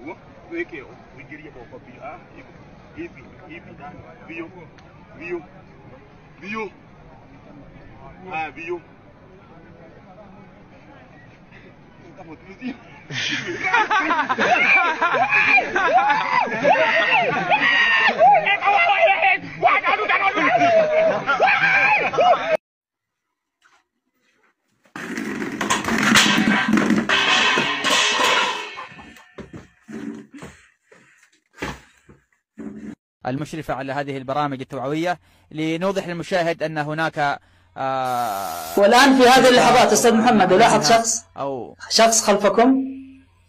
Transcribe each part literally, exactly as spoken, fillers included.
wo weke o wigiri ko ko bi a ibi ibi dan biyo biyo biyo ah biyo ka mo tuzi المشرفة على هذه البرامج التوعوية لنوضح للمشاهد أن هناك آه والآن في هذه اللحظات أستاذ محمد يلاحظ شخص أو شخص خلفكم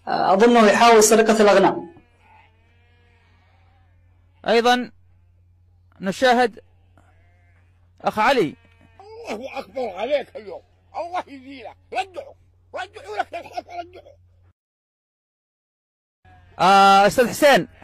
آه أظنه يحاول سرقة الأغنام. أيضا نشاهد أخ علي. الله أكبر عليك اليوم، الله يزيلك، رجعوا رجعوا لك للحق رجعوا. آه أستاذ حسين